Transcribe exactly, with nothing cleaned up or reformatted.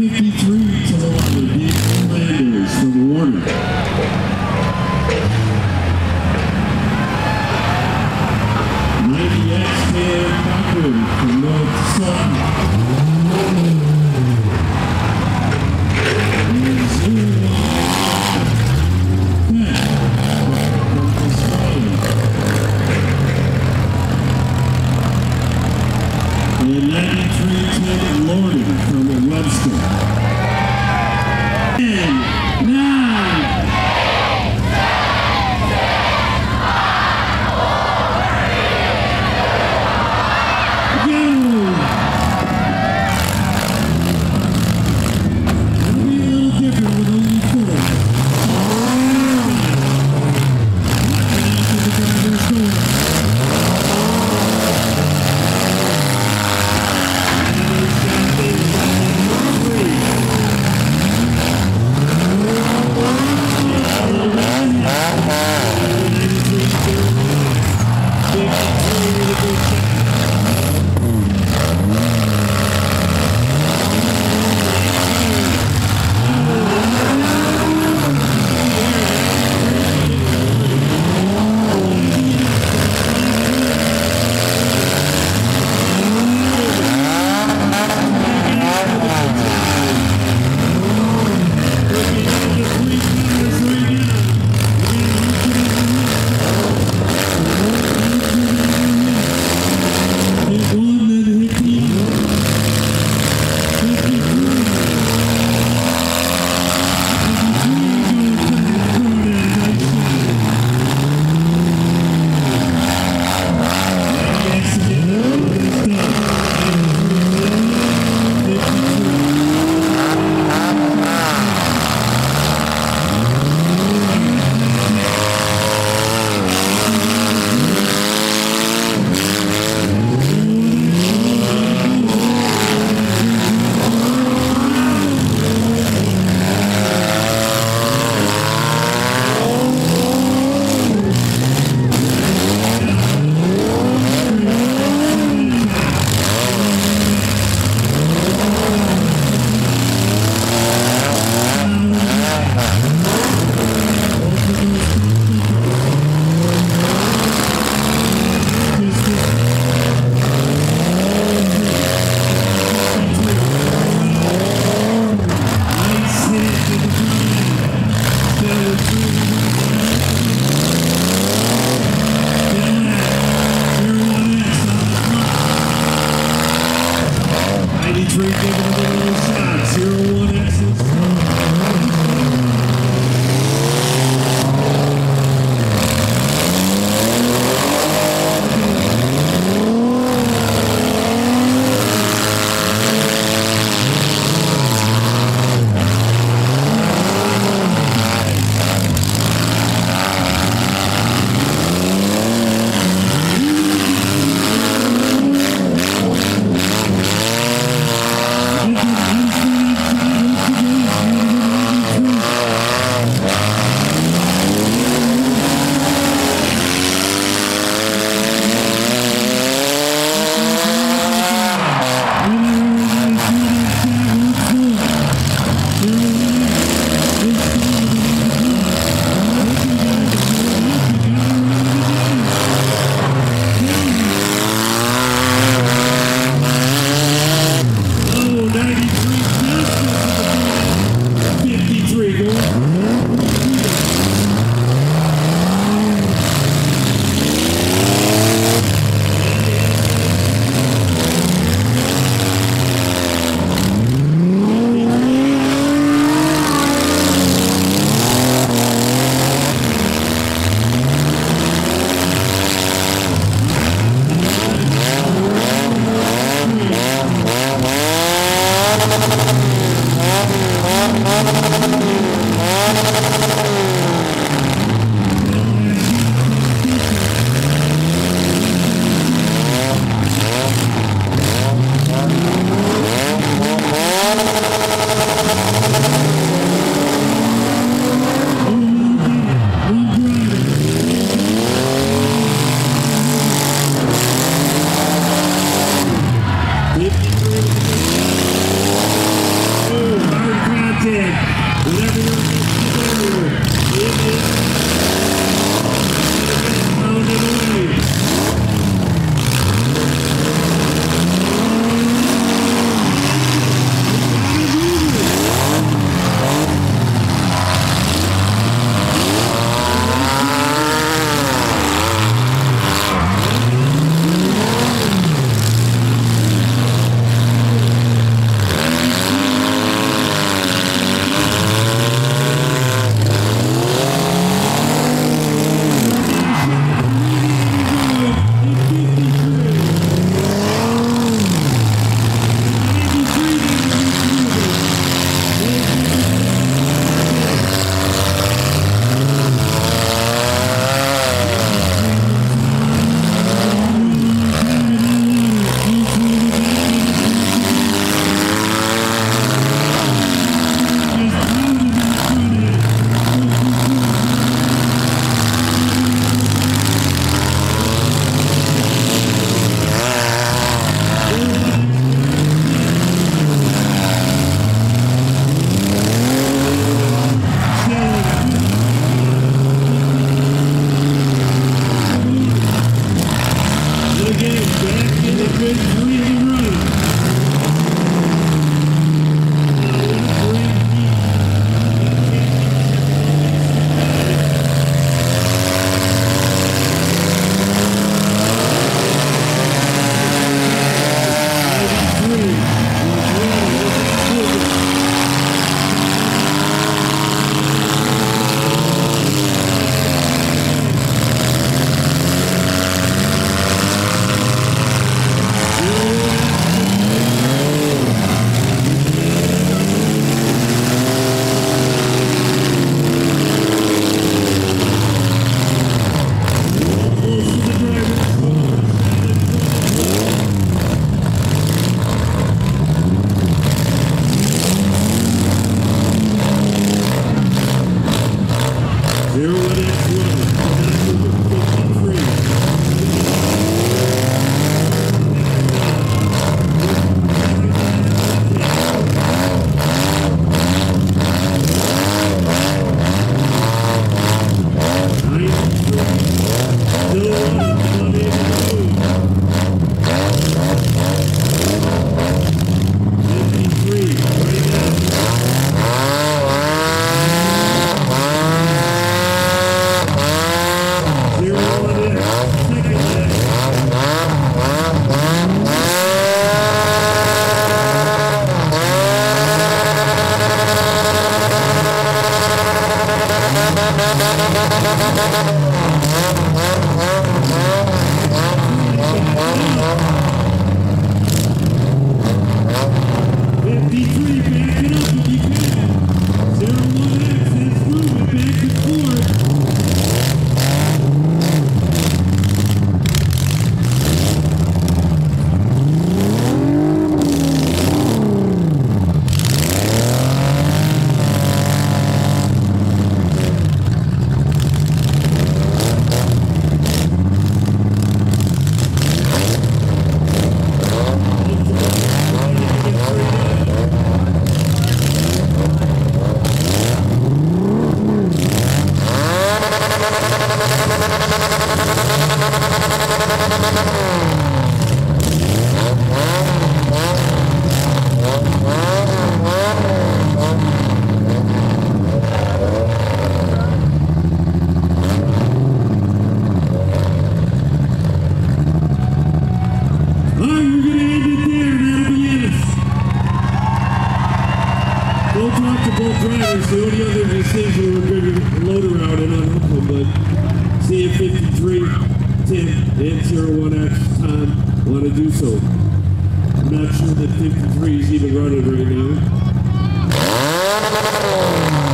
fifty-three to one, the Commanders from Warner. From North Sutton. And zero one from Australia. And ninety-three ten Lorden from Webster. I'm not sure that fifty-three is even running right now.